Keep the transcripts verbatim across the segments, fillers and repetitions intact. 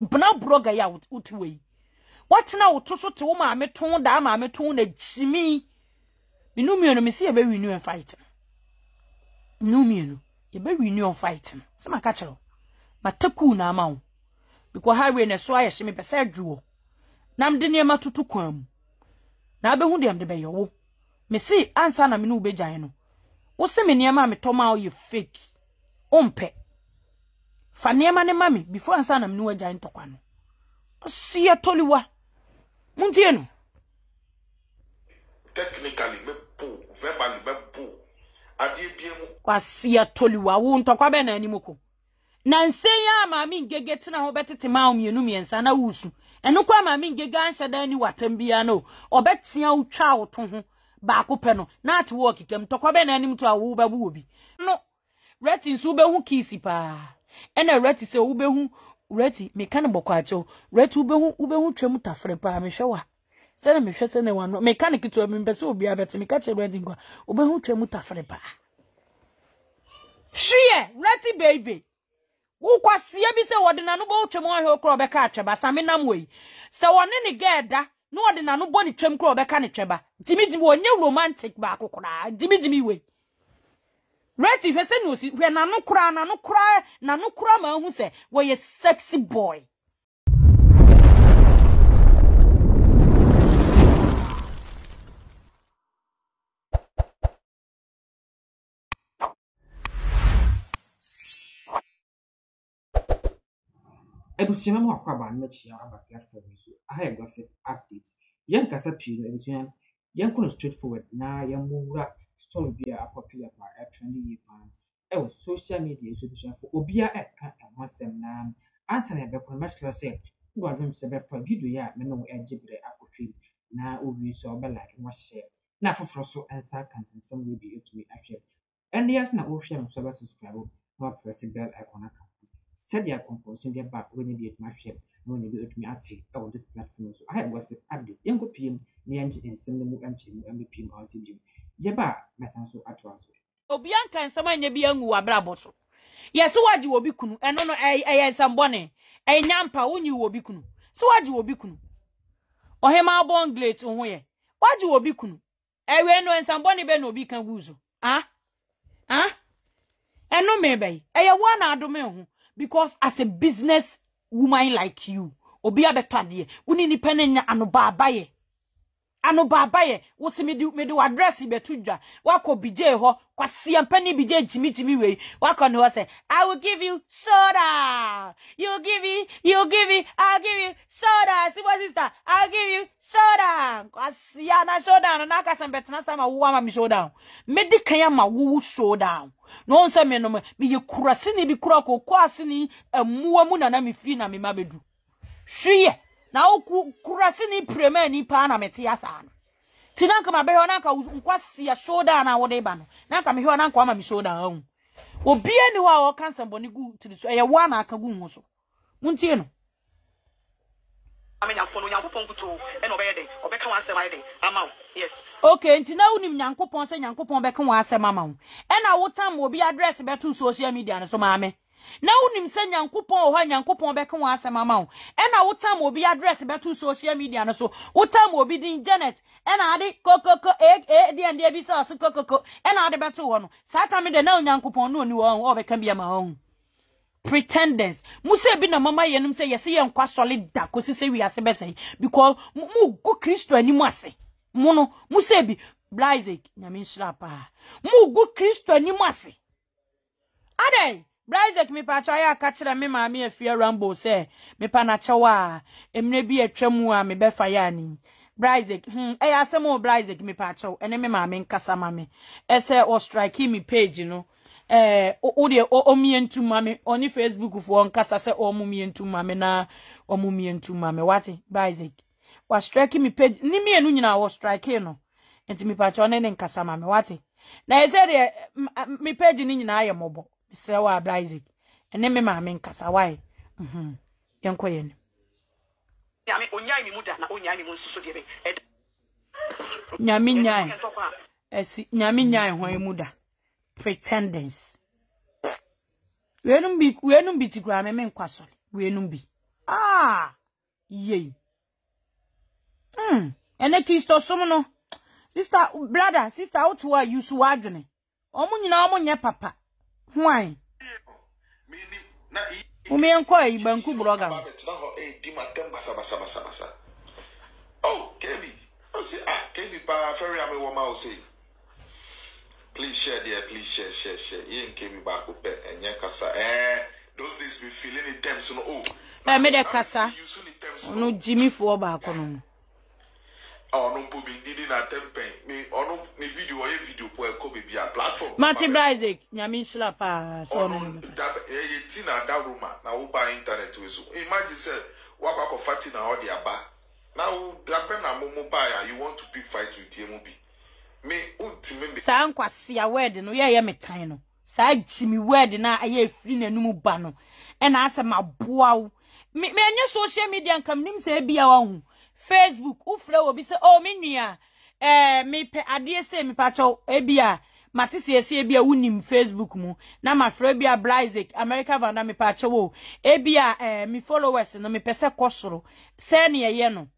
Buna broga ya utiwei. Watina utuso te woma ametonda ama ametonda jimi. Minumi yonu misi yebe winu yon fighting. Minumi yonu. Yebe winu yon fighting. Sama kachalo. Mateku na amao. Bikwa highway neswa ya shimi pesa juo. Na mdini yema tutu kwa mu. Na abe hundi ya mdebe yowo. Misi ansa na minu ubeja yeno. Oseme niyema ametoma o ye fake. Ompe. Fanema ne mami before ansa na minu ubeja yento kwano. Siya toliwa. Munti yeno. Technically me po. Verbally me po. Adie biye mu. Kwa siya toliwa. Wunto kwa bena animoko. Nanse ya mami ngege tina hobete tima umienu miensa na usu. Enu kwa mami ngege anshada ni watembia no. Obeti ya ucha otonho. Bako peno. Na ati wakike. Mtokwa bena animutu wa ube bubi. No. Reti nsu ube hu kisi pa. Ene reti se ube hu. Reti mekana bokwa acho. Reti ube hu. Ube hu chwe mutafre pa. Meshewa. Sene meshe sene wano. Mekani kituwe mbesu ubi abete. Mekache reti ngwa. Ube hu chwe mutafre pa. Shie. Reti baby. Ukwa siye bise wadina nubo uchemwa hiyo krobe kacheba. Samina mwe. Se wanini geda. No wadina nubo ni chem krobe kani cheba. Jimmy Jimmy wanye romantic bako kura. Jimmy Jimmy we. Reti hese nusi. We nanukura nanukura nanukura mahuse. We ye sexy boy. Ebusiema mo akwa ba nmechi ya aba platform so aha e gossip update yan kasa pino ebusiema yan kuno straight forward na yan mura story bia popular ba twenty year ban e wo social media so bi shafo obia e ka amasem na answer ya be kuno match class e wo advem se be for video ya me no e gibre akotwe na obi so be like wo share na foforo so answer kan some we be to me afia and yes na wo hwe me so ba subscribe no press bell icon aka said ya composing their back when you did my ship, when you did me at sea, or this platform. So I was the update, young P M, the engine, and send them empty, and the P M or C D. Yeba, my son, so I trust. Oh, Bianca and someone may be young who are brabos. Yes, so what you will be cool, and no, I am some bonnet. A yampa, when you will be cool. So what you will be cool. Or him our born glades on where. What you will be cool. I will know and some bonnet ben will be can woozle. Ah? Ah? And no, maybe. I am one adomeo. Because as a business woman like you, obia betadie, uni ni penenya anoba abaye, anoba abaye. Wosi me do me do address ibetuja. Wako bije ho, kwa siyampeni bije jimi jimi we. Wako no say, I will give you soda. You give me, you give me, I'll give you soda. See what sister, I'll give you soda. Kwa siyana soda, na kasambetna sama uwa mi soda. Medi kanya ma wu soda. No one said me no me. Me ye kurasini bi kurako kwasini muwa muna na mi free na mi mabedu. Shie na o kurasini preme ni pa na metia sana. Tinanka mabeho nanka unkwasi ya shoda na wodebano. Nanka miho nanka ama mi shoda hau. Obie ni wa wakansa mboni gu tilisu. Eya wana akagu mwoso. Munti eno. Yes. Okay, nti na uni mnyankopon se nyankopon beka wa asema ma hu. E na wo tam obi address beto social media no so ma me. Na uni mse nyankopon o ha nyankopon beka wa asema ma hu. E na wo tam obi address beto social media no so. Wo tam obi din Janet. E na ade kokoko egg e di ande bi so so kokoko. E na ade beto ho no. Sa ta me de na nyankopon no ni wo o beka bia ma hu. Pretenders. Muse bi na mama yenum se yesi yenkwa solid da kosi se wi ase besen because mu go Kristo ani mu ase. Mono musebi Isaac nyame nshrapa mu gu Kristo ani mase adai Isaac me pa cha ya ka kire me ma me afia rambo se me pa na chewa emre bi atwamu a me be fa ya ni Isaac hm e ya se mo Isaac me pa cha ene me ma me nkasa ma me e se o strike me page no eh o de o mie ntuma me oni Facebook fo nkasa se o mu mie ntuma me na o mu mie ntuma me wati Isaac was striking me page ni me enu nyina was striking no enti me pa cho ne ne nkasa ma me wate na e said eh, me page ni nyina aye mobo me se wa Isaac ene me ma me nkasa why mhm yenkoye ni nyame onyai mi muda na onyai mi munsusu de be nyame nyai esi nyame nyai hwan muda pretenders we num bi we num bi tikura me me nkwaso we num bi Ah, yay. Hmm. And then Christo Somono. Sister, brother, sister, out to you swadrone. Omunyina omunye papa. Why? Umi enko e banku blogger. Oh, K B. I say ah, K B pa ferry am wo ma o say. Please share there, please share, share, share. Yen K B ba ko pe enye kasa. Eh, those days we feeling in terms no oh. Na me de kasa. No Jimmy for ba ko no. Ono po bi didi na tempen. Me ono me video o video po e ko be bia platform. Martin Isaac, nyami slap pa so no. E ti na da room na wo ba internet we so. Imagine say wa kwa ko fati na o de aba. Now, black men are more buyer. You want to pick fight with T M O B. Me, ultimately, Sanqua see a wedding, we are metano. Side Jimmy wedding, I hear free and no banner. And answer my bow. Me, your social media and come name say be our own. Facebook, Ufla will be say, oh, minia. Eh, me, I dear say, me patcho, ebia. Matisi see ebia unim Facebook mu. Na my frebia Blizek, America vanda me patcho. Ebia, eh, me followers, no me pesa cosro. Send ye yeno.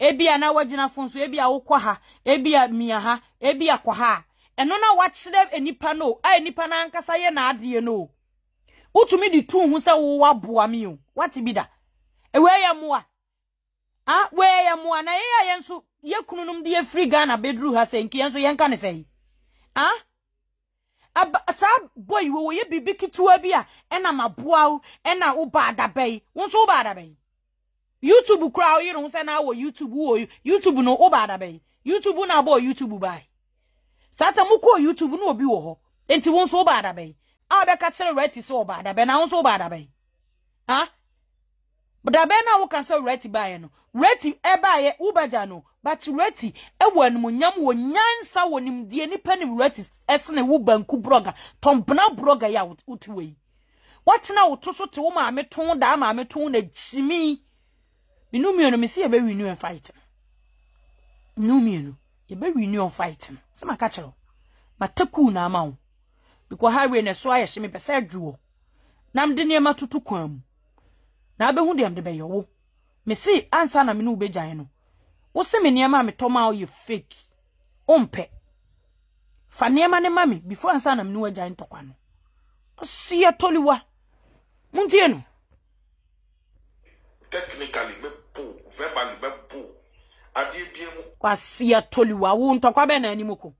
Ebia na wajina fonso, ebia wukwa ha, ebia miya ha, ebia kwa ha. Enona wachile enipa no, a enipa na ankasa ye na adye no. Utumi di tu hunsa uwabuwa miyo, watibida. E weya mua. Ha, weya mua, na yeya yensu, ye kununumdi ye free Ghana bedru hase, nki yensu yenkane sehi. Ha? Aba, sa boy, wewe ye bibiki tuwe bia, ena mabuwa u, ena uba adabeyi, unsu uba adabeyi. YouTube crowd, you don't send out YouTube or YouTube no obada bay. YouTube na boy YouTube buy. Sata muko YouTube no biwo ho. Enti won so bada bay. Ah be ka chere Ratty so bada bay na won so bada bay. Ha? But da bay na wo kan so Ratty buy no. Ratty e buy ubaja no. But Ratty e wanum nyam wo nyansa wonim die nipa nim Ratty esene wo banku blogger. Tom Brown blogger ya utwe. What na wo to so te wo ma me ton da ma me ton na jimi. Me no me no me see a baby new fighting. No me no, a baby new fighting. Some catcher, but taku na amount because highway and a swire she may pass a duo. Nam de near matu to come. Now be who am the bayo. Me see answer na me no be giant. What's the near mammy Toma you fake? Ompe. Fania man and mammy before answer na me no a giant toquano. See a toliwa. Muntieno. Technically, me poor, verbally, me poor. I did be a quasia tolua won't talk about any moko.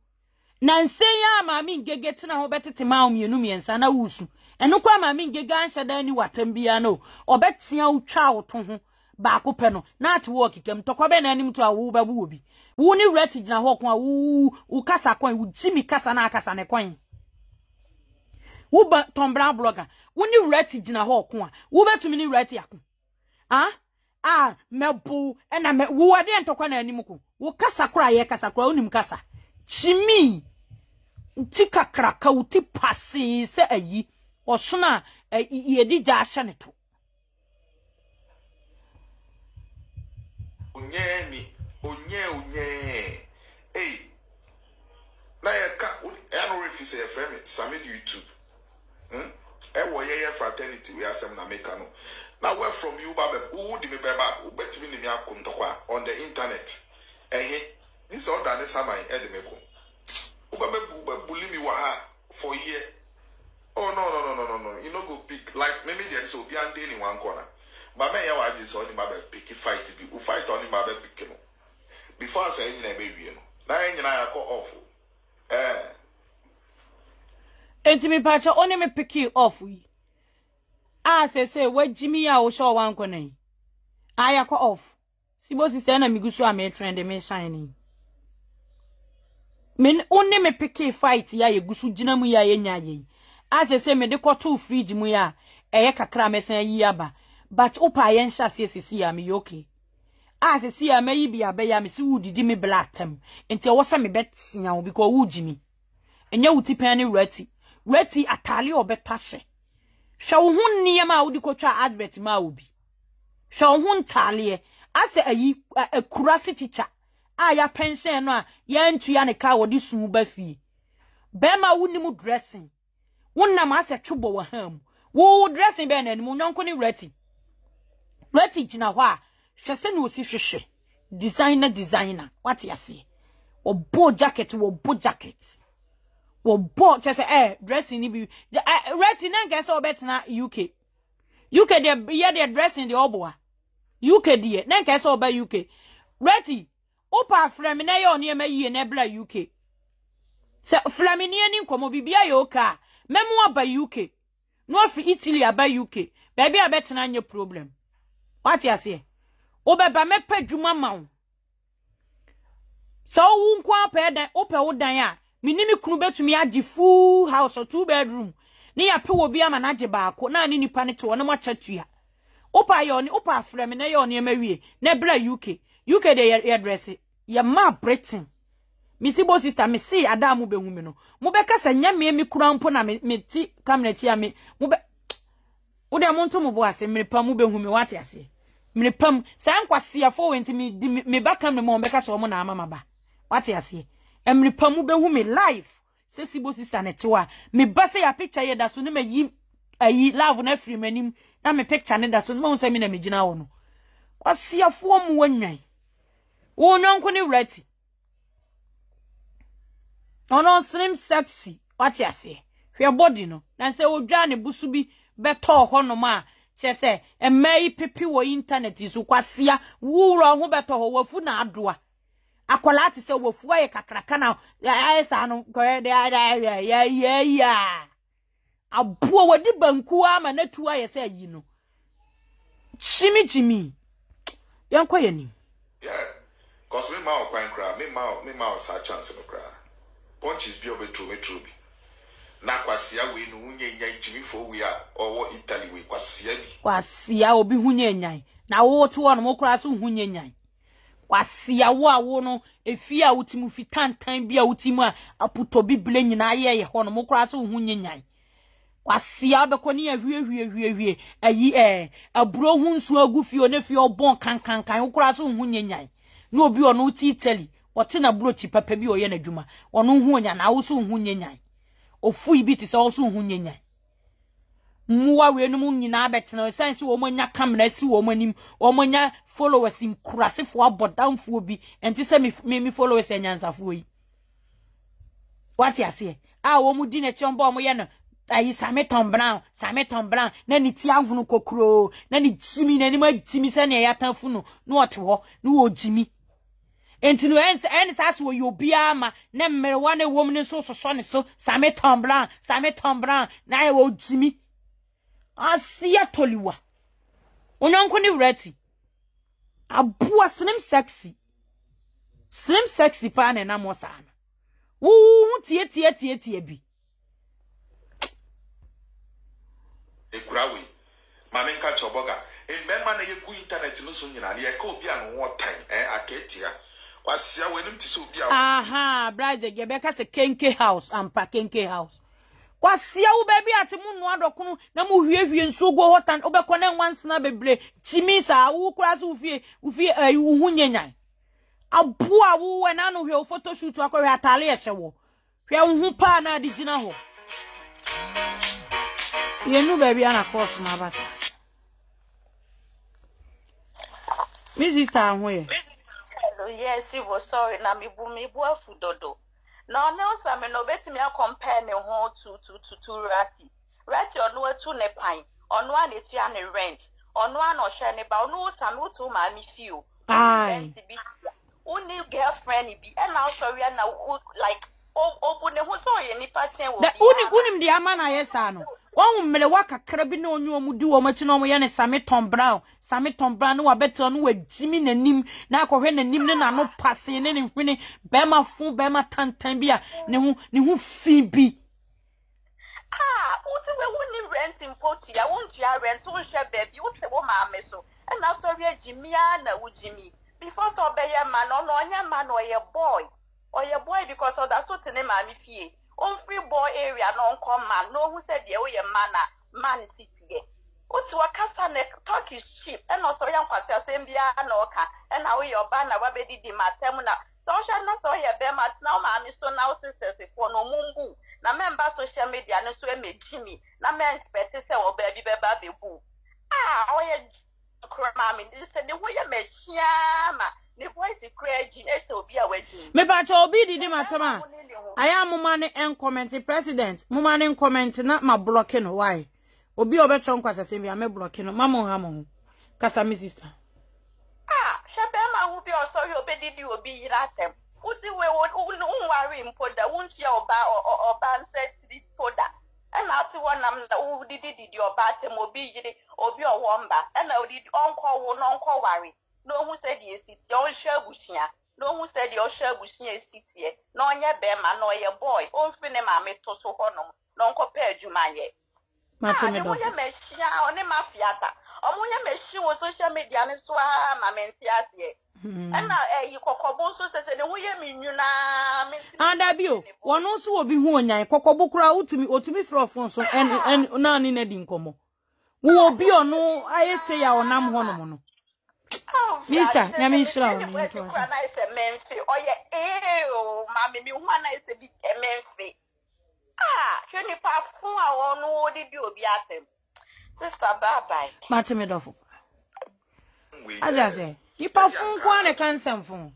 Nancy, I mean, get to know better to mount you, and Sana Usu. And no crime, I mean, get answer than you what Tembiano or Betsy out child to him. Back open, not walking, talk about any to a wooba wooby. Won't you wretched in a hawk? Woo, Ukasa coin with Jimmy Casanakas and a coin. Wooba Tom Brown blogger, won't you wretched in a hawk? Wooba to me, Ratty. Ah, ah, melbu, and I met who are they and talk on any muku. Wokasa cry, a casacro, nimcasa. Chimmy Tika cracka, uti passi, say a ye, or sooner a ye did jashaneto. Unyani, unye, unye. Hey, Naya cat would ever refuse a family, summit YouTube. Hm? A warrior fraternity, we are some American. Now where from you babe who would be back who bet me on the internet. Eh this all that is how my head me come. Ubebe bully me waha for year. Oh no no no no no no you no go pick like maybe there is obiande in one corner. But me ya wife is on the babe pick fight be who fight on the babe pick no. Before I say na baby no. Na nyina ya call off. Eh Enti me pacha only me pick off we. Ah, say, say, where Jimmy, I will show one corner. I call off. Sibo sister, and Migusu, I may trend, and may shining. Men only me pick fight, ya, ye gusu, jinamu, ya, ye, ye. As I say, me de two free jimuya, a yaka crames, and yaba. But opa, yen shall say, see, I me okay. As I see, I may be a bay, I miss who did me blatem, and tell what's me bet now, because who Jimmy. And you tip any Ratty. Ratty atali or bet pashe. Shall hun near my old cocha advert maubi. Shall hun tally, I say a ye a curacy teacher. I a pension, yan to yan a cow or this muber fee. Bema woonimu dressing. Wouldn't a master trouble were home. Woo dressing ben and moon uncle Ratty. Ratty jina wa. Shasenu usi sheshe. Designer, designer. What ya say? Or bow jacket, or bow jacket. Or bow, just eh, dressing ibi. Ratty na guess all bet na U K. U K, they yeah they dressing the oboa. U K die. Na guess all bet U K. Ratty, opa flamine ya oni eme ye nebla U K. Se flamine ya ni komo bibia yoka. Memu aba U K. No fi Italy aba U K. Baby abet na any problem. What ya say? Obeba me pe juma maw. So unkwa pe dan ope odan ya. Minimi kunu betumi agi full house or two bedroom. Ni ya pe obi ama na jeba ko na ni nipa ne to no machatua. Opa ya oni opa frame na ya oni emawie. Na bra U K. U K dey ya dress. Ya ma Britain. Misi bo sister me see adamu behu me no. Mo be kasa nya me me kura mpo na me ti cabinet ya me. Mo be Ode monto mo bo ase me pa mo behu me wate ase. Mne pam sa nkwasea fo wenti mi me baka me mo beka so mo na ama maba wati ase emre pam be hu me life se sibo sister ne toa me ba se ya picture ye da so ne mayi ayi love na free manim na me picture ne da so mo se me na me gina wo no kwasea fo mo wanwan wo nonko ne Ratty ono slim sexy wati ase hwe body no na se odwa ne busu bi beto ho no ma Chese, emei pipi wo internet isu kwa siya, wuro hube toho wafu na adua. Akolati se wafuwa ye kakrakana, ya ya sanu, ya ya ya ya ya. Abuwa wadi bankuwa ama netuwa ye se yino. Chimi chimi. Yankwa ye ni? Yeah, cause mi mao kwa nkra, mi mao, mi mao sa chance nkra. Ponchis biyo betu betu bi. Na kwasiya we no hunye nyan timi fo we a owo Italy we kwasiya bi kwasiya obi hunye nyan na wo to won mo kura so hunye nyan kwasiya wo a wo no efi a utimu fitantan bi a utimu a aputo bible nyina ye ye ho no mo kura so hunye nyan kwasiya be ko ne ahwie hwie hwie hwie ayi eh aburo hunsu agufi one fi obon kan kan kan wo kura so hunye nyan na obi ono uti Italy wote na bro chi papa bi oye na dwuma ono hu onya na wo so hunye nyan ofu ibi ti so so hu nyenya muwa we no munyi na abetena sense wo manya camera si wo manim wo manya followers nkurase fo abodanfo bi enti se me me followers anyansafo yi what ya say ah wo mu di na chombo mo ye no ayi Sammy Tom Brown Sammy Tom Brown na ni ti ahunu kokro na ni jimi na ni ma jimi se na ya tanfu no no otwo no wo jimi enti no ens ens as wo yobia ma na mmerwane wom ne so so ne so Sammy Tom Brown Sammy Tom Brown na e wo jimi asia toliwa ononko ni Ratty abua slim sexy slim sexy pa na na mo sa na wo tie tie tie tie bi e krawi mame nka choboga e mema na ye ku internet no so nyina na ye ka obi an wo tan eh aketia aha, bride, ye beka se kenke house and pa kenke house. Kwasia u baby ati mu no adokunu na mu hwie hwie nso go hotan obekone nwanse na bebre chimisa u kura so fie u fie hu nyenyan. Abu awu we na no hwe photo shoot akwa atale ye hwewo. Hwe hu pa na di gina ho. Ye nu baby ana course na basa. Missus ta ho ye. Yes, he was sorry. Now me boom, me boy food dodo. Now now, so I me no bet me a compare the whole to to to to Ratty. Ratty on one two ne pine, on one it three ne rent, on one on share ne ba, on one some on two ma me feel. Aye. Only girlfriend be, and now sorry and now like oh oh, but ne who sorry ni pattern will be. The only only the man I yes ano. One me le waka krabi no onyo mu di wo machi no mo ya ne Sammy Tom Brown Sammy Tom Brown wa beto no wa jimi nanim na akohwe nanim ne na no pase ne ne hwene be ma fun be ma tantan bia ne hu ne hu fi bi ah o ti we woni rent in poti ya won ti ya rent o she be bi o te wo ma me so and na story jimi na wo jimi before so be ya man no no nya man o ye boy o ye boy because o da so ti ne ma mi fie on free boy area no come man no who said there we a man man city what to akasa na talk is cheap and also yan kwase asem bia na oka and now your ban na wabedi di matem na social na so here be mat now ma me so now sisters for no mumbu na member social media no so e me jimi na men expect say oba bi be ba be bu ah oye Me pacho bi di di matama. I am mumane en comment president. Mumane en comment na ma blocking why. Obi obetron kwasa sembi am blocking no mamon hamon. Kasa mi sister. Ah, shebe ma hu bi osori obedi di obi yira tem. Uti we unwari mpoda wuntu ya oba oba set poda. And after one, I'm the who did it, your bathroom, or be or be a womba, and I did uncle won't uncle worry. No one said yes, it's your share bushia. No one said your share bushia sits here. No, your bema, no, your boy, all finema met to so honum, non compared you, my yet. Matching on a mafiata. Ammonia machine was social media and swam, I mean, yes. And now, eh, you cocobo so says, and we are mean you now. And I view one also will be one, I cocobo crowd to me or to me for Fonso and none in a dinkomo. Who will be or no, I say our nam honomono. Mister, I mean, sure, I said, Memphis, or your ale, mammy, me one is a big Memphis. Ah, twenty past four, I won't know what did you be at him. Sister, bye bye. Martin Medoff. I just say. You perform for the cancer phone.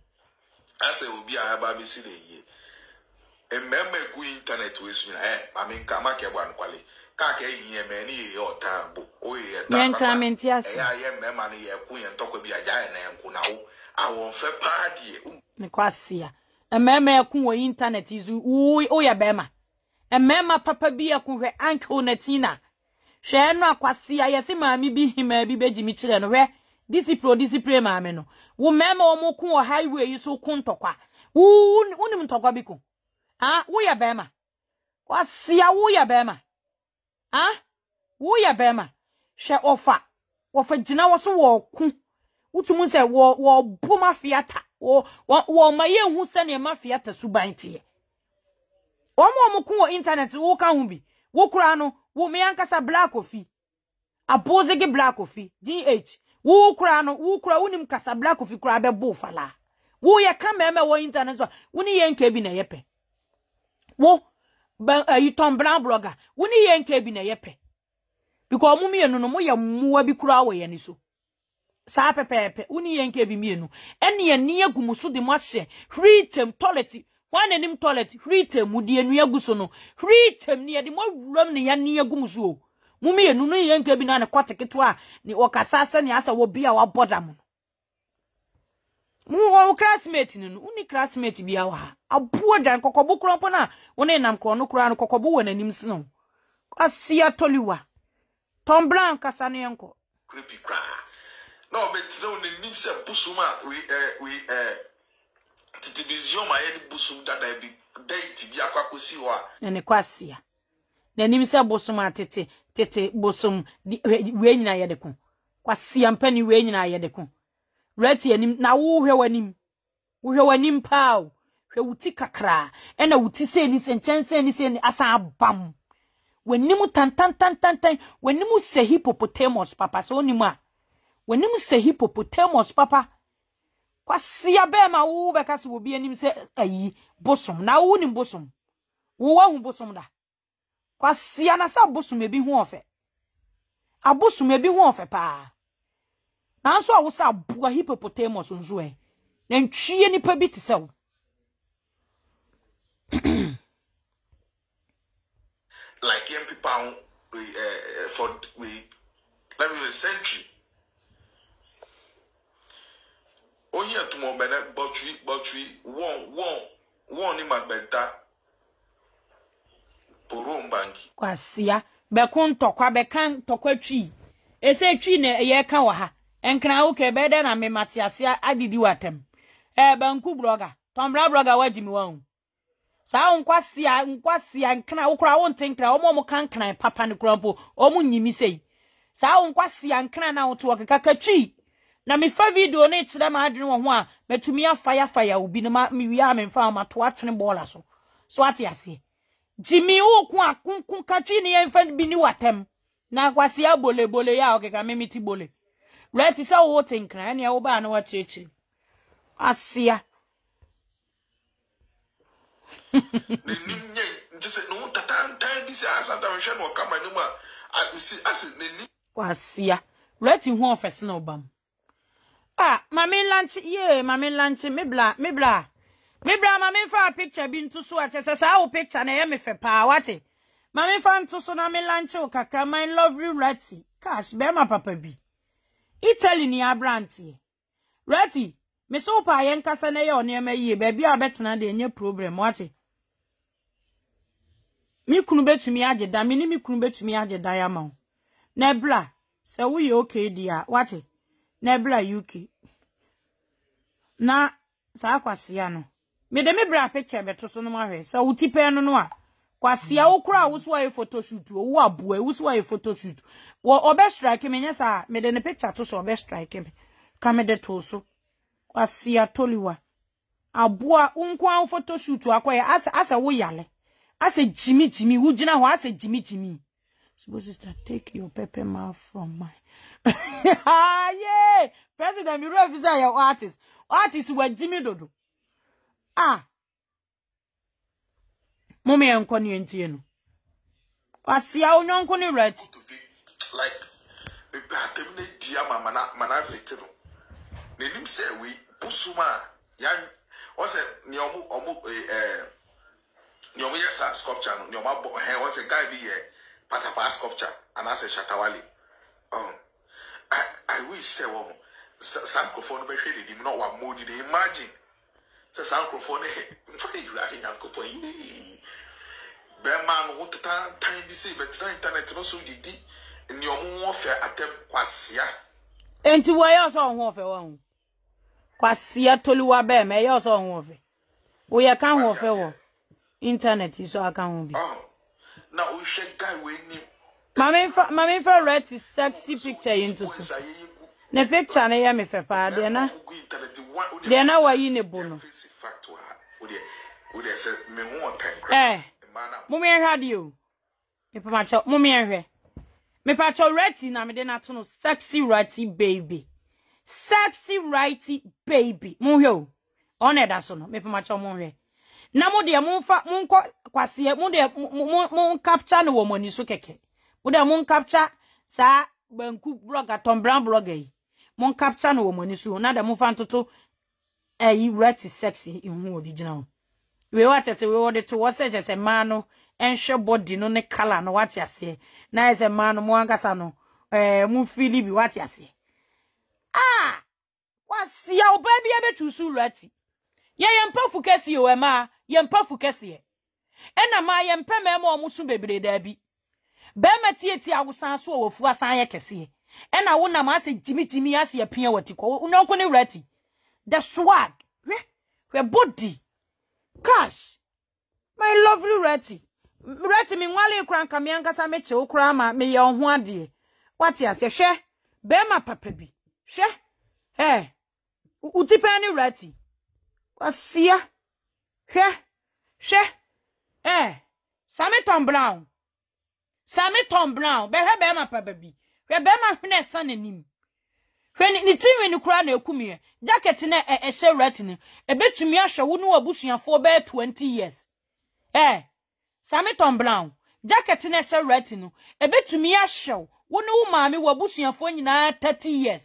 I say, will be a baby sitting here. A member go internet to his eh, I mean, Kamaka one quality. Kaka, ye many or tambo, or ye, and Clement, yes, I am Mammy, a queen, and talk with a giant and Kunao. I won't fair party. Nicosia, a member who internet is who oya bema. A member papa be a cove uncle Netina. Shana Quasia, yes, mammy be him, a baby Mitchell and where. Disipro disipre maame no wo meme omo kun o highway yi so kun tokwa wo unim tokwa biko ah wo ya bema kwasia wo ya bema ah wo ya bema she ofa ofa jina wo so wo kun wutumu se wo wo bo mafiata wo wo ma ye hu se ne mafiata suban tie omo omo kun o internet wo ka hu bi wo kura no wo me ankasa black ofi abose ge black ofi gh Woo kura no, woo kura unim kasa black ufi kura be bofala. Woo ye kame eme wo internet wa. Wuni ye nkebi na yepe. Woo, uh, Tom Brown blogger. Wuni ye nkebi na yepe. Biko mumi ye nuno, mwe ye mwe bi kura awe ye niso. Sa pepe yepe, uni ye nkebi mi ye nu. Eni ye niye gumusu di mwashe. Hritem toleti. Wane nim toleti. Hritem udi ye nuye gusono. Hritem niye di mwa ramne ye niye gumusu o. Mumi ye nunu ye nkebi na kwate kitwa ni wakasasa ni asa wobia wa boda munu. Mungu wa classmate nunu. Uni classmate biya waha. Abuwa jan kokobu kurampona. Une na mkono kurano kokobu wene ni msinu. Kwa siya toliwa. Tom Brown kasane yanko. Kripi kwa. Na obetina une nimse busuma. We eh, we eh. Titibizio ma yedi busum dada ebi. Deiti biya kwa kusiwa. Nene kwa siya. Nene nimse busuma tete. Tete bosom we nyina ye de ko kwasi ampani we nyina ye de ko Ratty anim na wo hwe wanim wo hwe wanim pao hwe wuti kakra e na wuti se ni senchense ni se ni asa abam wanimu tantan tantan tan wanimu se hippopotamus papa so ni ma wanimu se hippopotamus papa kwasi abema wo be kasi obi anim se ayi bosom na wo ni bosom wo wa hu bosom da kwasi anasa bosume bi ho ofe abosume bi ho ofe pa nanso awusa abua hippopotamus nzo e na ntwie ni pa bi te sew like young people we uh, for we let me century oh here to mo bena botwi botwi won won won ni magbenta kwasia bekon tokwa bekan tokwa twi ese twi na ye ka wa ha enkra wo ke be de na me matiasia adidi watem e banku blogger tombra blogger wajimi wan sa nkwasia nkwasia nkra wo kra wo ntenkra wo mo kan kan papa ne krampo wo mo nyimi sei sa nkwasia nkra na wo to kaka twi na me fa video ne kire ma adwene wo ho a metumi afaya faya obi ne ma me wiya me fa ma to atwene bola so so atiasie Jimmy woku akunkun kachi ni enfan bi ni watem na kwasi abole bole ya okeka memiti bole Ratty sa wo tenkran ya wo ba na wa chechi asia ni nye just no tata tata this as sometimes we shall come anymore I see as ni kwasia Ratty who first no bam. Ah, mami lunch yeah, mami lunch me bla me bla me bla mami for a picture bin to so at says how picture na me fe pa wate. Mami fan to so na me lunch o kakra my lovely Ratty. Cash be ma papa bi. Italy ni abrantie. Ratty, me so pa yen kasa na ye onema ye baby abetena de enye problem wate. Mi kunu betumi ageda me ni mi kunu betumi ageda ya ma. Nebla se wo ye okay dia wate. Nebla yuki. Na sa kwasia no. Me de me bra picture beto so no mahwe. Sa utipe no no a. Kwasia wo kura wo so aye photo shoot wo wo aboe wo so aye photo shoot. Wo obe strike me nya sa me de ne picture to so obe strike me. Ka me de to so. Kwasia toliwa. Aboa unkwa wo photo shoot akwa ya asa asa wo yale. Asa jimi jimi wo gina ho asa jimi jimi. Sister, take your pepper mouth from mine. Ah, yeah. President, you represent your artist. Artists were Jimmy Dodo. Ah. Mommy, I'm calling you into you. I see how you're calling you right. Like, the family, dear mama, man, victim. The name say we, Busuma, young, what's a Nyomu, Omu, eh, Nyomu, yes, a sculpture, Nyoma, what's a guy be here? Patapa sculpture and as a shatawali. Um I I wish say well Sankophone be hwede dim no wa modi dey imagine. Say Sankophone he fine you are in Sankophone. Be man wo tata time bi say but internet no so didi ni omo wo fe atem kwasia. Enti wo ye so ho fe wo. Kwasia toluwa be me ye so ho fe. Wo ye kan ho fe wo. Internet is so akan ho bi. Now we shake guy with him. Mammy for red is sexy picture into so. The picture na ya me fe pa de na. De na wa yi ne bono. Eh. Mummy had you. Me pa ma cho mummy ehwe. Me pa cho Ratty na me de na to no sexy Ratty baby. Sexy Ratty baby. Munhwe. One da so no. Me pa ma cho munhwe. Na mo de mo fa mo kwasie mo de mo capture no womani so keke mo de mo capture sa banku blogger Tom Brown blogger yi mo capture no womani so na de mo fa ntoto eh Ratty sexy ihu original we what say we order to what say say man no enhwe body no ne color no what say na is a man no mo angasa no eh mo feel bi what say ah kwasie o baby e betu su Ratty ye yempofu kesi o ema yempofu kesi ye ena ma yempe ma ema omusu bebere da bi be matieti awosan so owofu asan ye kesi ye ena wo na ma se jimi jimi ase ye pia watiko unonko ne Ratty the swag we we body cash my lovely Ratty Ratty mi nwale kran ka mi ankasa me che okra ma me ye ho ade wati ase hwe be ma papa bi hwe eh utipa ni Ratty Asia, she, she, eh, Sammy Tom Brown, Sammy Tom Brown, be her be my baby, we be my friend son and him. When the team in Ukraine will come here, jacket in a shell retinue, a bit to me I shall know a bush and four bear twenty years. Eh, Sammy Tom Brown, jacket in a shell retinue, a bit to me I shall know mammy will bush and four in thirty years.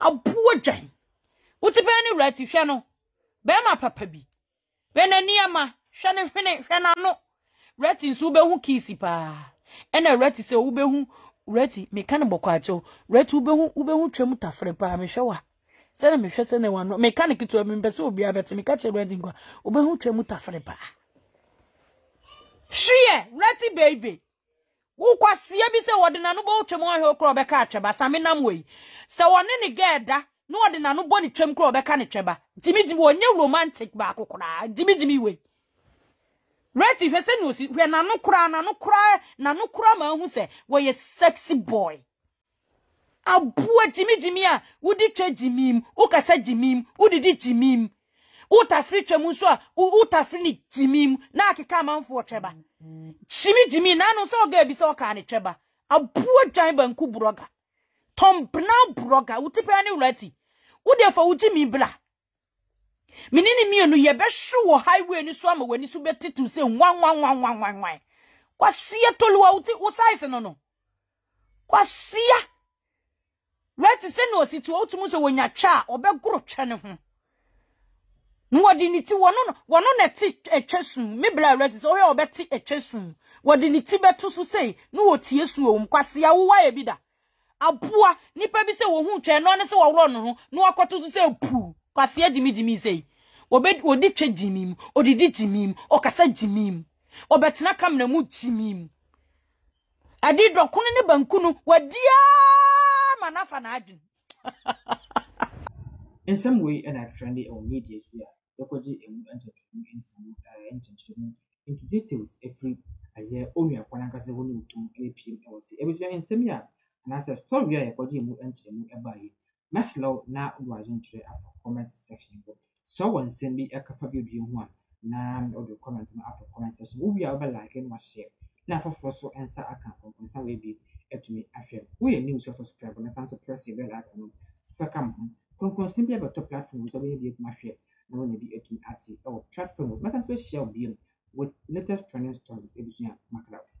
A poor giant. What's a penny right if you know? Bema papa bi. Wena niama, shane fene, shana no. Ratty nsube hu kisi pa. Ena Ratty se ube hu, Ratty, mekane bokwa acho. Ratty ube hu, ube hu chwe muta fre pa, ameshawa. Sene mefwe sene wano, mekane kituwe mbesu ubi abete, mekache Ratty ngwa. Ube hu chwe muta fre pa. Shie, Ratty baby. Ukwa siye bise wadina nubo uche mwa heo krobe kache ba, samina mwe. Se wanini geda. No one na no boni twem kro obeka ne tweba jimi jimi wonye romantic ba kokora jimi jimi we Ratty hwese no si hwe na no kra na no kra na no kra ma hu se wo ye sexy boy abua jimi jimi a wudi twa jimim ukasa jimim udidi jimim utafri twem so a utafri ni jimim na akeka manfo tweba jimi jimi na no so ga bi so ka ne tweba abua dwan banku broga Tom Brown broga utipa ni Ratty ude fa uti mi bla minini mi onu ye be hwe highway ni so ama wani so betitu se wan wan wan wan wan wan kwasia toluwa uti wo size no no kwasia Ratty se no si tu otu muso wenya cha obe gro twa ne ho. No wadi ni ti wono no wono na ti etwesun me bla Ratty so he obe ti etwesun. Wadi ni ti beto so sei no wotie su o mkwase ya wo ye bida. Aboa nipa bi se wo hu twa no ne se wo ro no ho no akoto so sei pu kwase adimi dimi sei. Obe odi twa dimim odi di dimim okasa dimim obetna kamna mu dimim. Adi dokun ne banku no wadia manafa na adun. In some way and our trendy our media is here yokoji emu entertainment some entertainment into details every year only akwana kase woni utum apm else ebusu in some year na say story yokoji emu entertainment ebai maslow na uwajin tre after comment section so one send me akafa bi ho na audio comment na after comment section we are like and share na for so answer account on some way be to me affair we new subscribe na some press the bell icon for come kon simply about top platform so we be mafia na we be to me at our platform but as we share be with latest trending stories e be so makala.